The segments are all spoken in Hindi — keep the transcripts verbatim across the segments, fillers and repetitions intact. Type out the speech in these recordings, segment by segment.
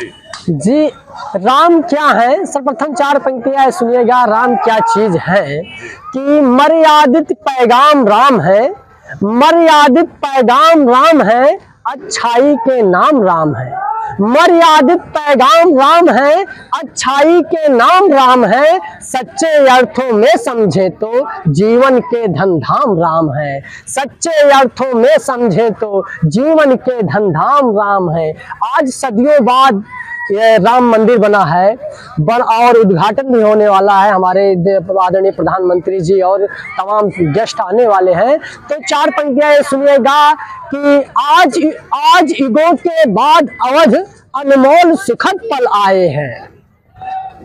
जी जी राम क्या है, सर्वप्रथम चार पंक्तियां सुनिएगा। राम क्या चीज है कि मर्यादित पैगाम राम है, मर्यादित पैगाम राम है, अच्छाई के नाम राम है। मर्यादित पैगाम राम है, अच्छाई के नाम राम है, सच्चे अर्थों में समझे तो जीवन के धनधाम राम है। सच्चे अर्थों में समझे तो जीवन के धनधाम राम है। आज सदियों बाद ये राम मंदिर बना है बन और उद्घाटन भी होने वाला है। हमारे आदरणीय प्रधानमंत्री जी और तमाम गेस्ट आने वाले हैं। तो चार पंक्तियाँ सुनिएगा कि आज आज युगों के बाद अवध अनमोल सुखद पल आए हैं।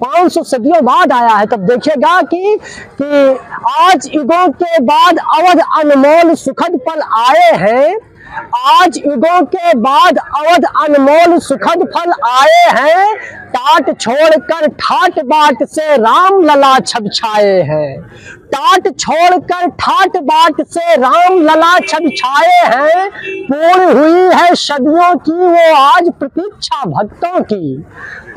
पाँच सौ सदियों बाद आया है, तब देखिएगा कि कि आज युगों के बाद अवध अनमोल सुखद पल आए हैं। आज युगों के बाद अवध अनमोल सुखद फल आए हैं, टाट छोड़कर ठाट बाट से राम लला छबछाए हैं। टाट छोड़कर ठाट बाट से राम लला छबछाए हैं, पूर्ण हुई है सदियों की वो आज प्रतीक्षा भक्तों की।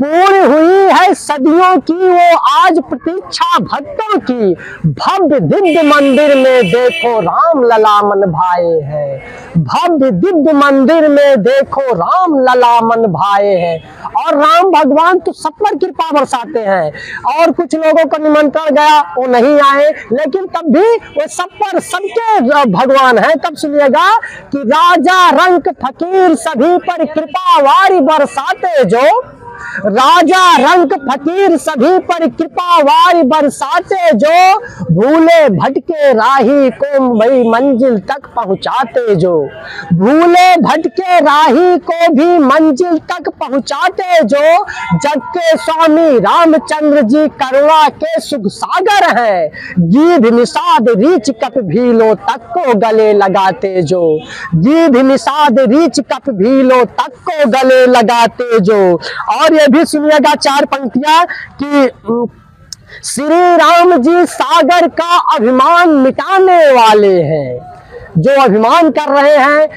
पूर्ण हुई है सदियों की वो आज प्रतीक्षा भक्तों की, भव्य दिव्य मंदिर में देखो राम लला मन भाए हैं। भव्य दिव्य मंदिर में देखो राम लला मन भाए हैं। और राम भगवान तो सब पर कृपा बरसाते हैं, और कुछ लोगों का निमंत्रण गया वो नहीं आए, लेकिन तब भी वो सब पर सबके भगवान हैं। तब सुनिएगा कि राजा रंक फकीर सभी पर कृपा वारी बरसाते जो, राजा रंक फकीर सभी पर कृपावारी बरसाते जो, भूले भटके राही को भी मंजिल तक पहुंचाते जो, भूले भटके राही को भी मंजिल तक पहुंचाते जो, जग के स्वामी रामचंद्र जी करवा के सुख सागर है, गीध निषाद रीच कप भीलो तक को गले लगाते जो, गीध निषाद रीच कप भीलो तक को गले लगाते जो। और ये भी सुनिएगा चार पंक्तियां कि श्री राम जी सागर का अभिमान मिटाने वाले हैं। जो अभिमान कर रहे हैं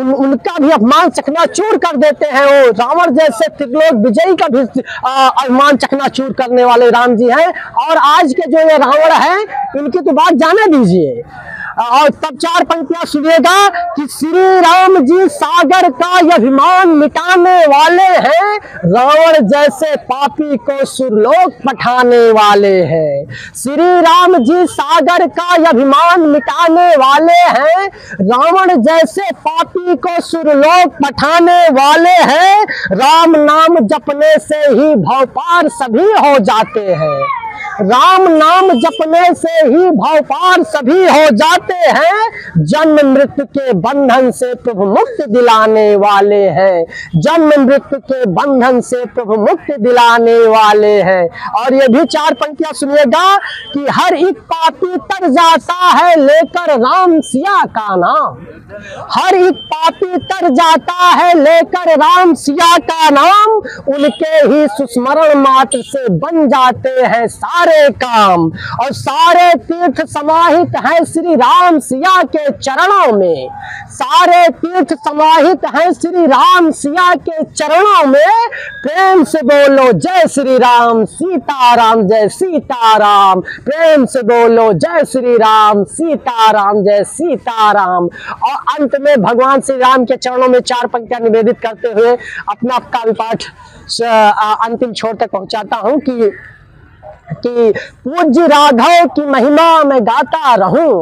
उन उनका भी अपमान चकनाचूर कर देते हैं। वो रावण जैसे त्रिलोक विजयी का भी अपमान चकनाचूर करने वाले राम जी हैं। और आज के जो ये रावण हैं इनकी तो बात जाने दीजिए। और तब चार पंक्तियां सुनिएगा कि श्री राम जी सागर का अभिमान मिटाने वाले हैं, रावण जैसे पापी को सुरलोक पठाने वाले हैं। श्री राम जी सागर का अभिमान मिटाने वाले हैं, रावण जैसे पापी को सुरलोक पठाने वाले हैं, राम नाम जपने से ही भवपार सभी हो जाते हैं। राम नाम जपने से ही भवपार सभी हो जाते हैं, जन्म मृत्यु के बंधन से प्रभु मुक्त दिलाने वाले हैं। जन्म मृत्यु के बंधन से प्रभु मुक्त दिलाने वाले हैं। और ये भी चार पंक्तियां सुनिएगा कि हर एक पापी तर जाता है लेकर राम सिया का नाम। हर एक पापी तर जाता है लेकर राम सिया का नाम, उनके ही सुस्मरण मात्र से बन जाते हैं सारे काम। और सारे तीर्थ समाहित हैं श्री राम सिया के चरणों में। सारे तीर्थ समाहित हैं श्री राम सिया के चरणों में, प्रेम से बोलो जय श्री राम सीताराम जय सीताराम। प्रेम से बोलो जय श्री राम सीताराम जय सीताराम। और अंत में भगवान श्री राम के चरणों में चार पंक्तियां निवेदित करते हुए अपना काव्य पाठ अंतिम छोर तक पहुंचाता हूं कि कि पूज्य राघव की महिमा मैं गाता रहूं,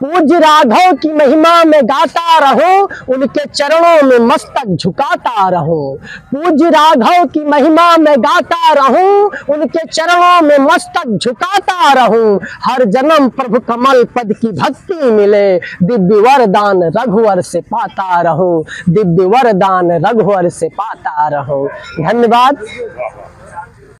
पूज्य राघव की महिमा में गाता रहूं, उनके चरणों में मस्तक झुकाता रहूं। पूज्य राघव की महिमा में गाता रहूं, उनके चरणों में मस्तक झुकाता रहूं। हर जन्म प्रभु कमल पद की भक्ति मिले, दिव्य वरदान रघुवर से पाता रहूं। दिव्य वरदान रघुवर से पाता रहूं। धन्यवाद।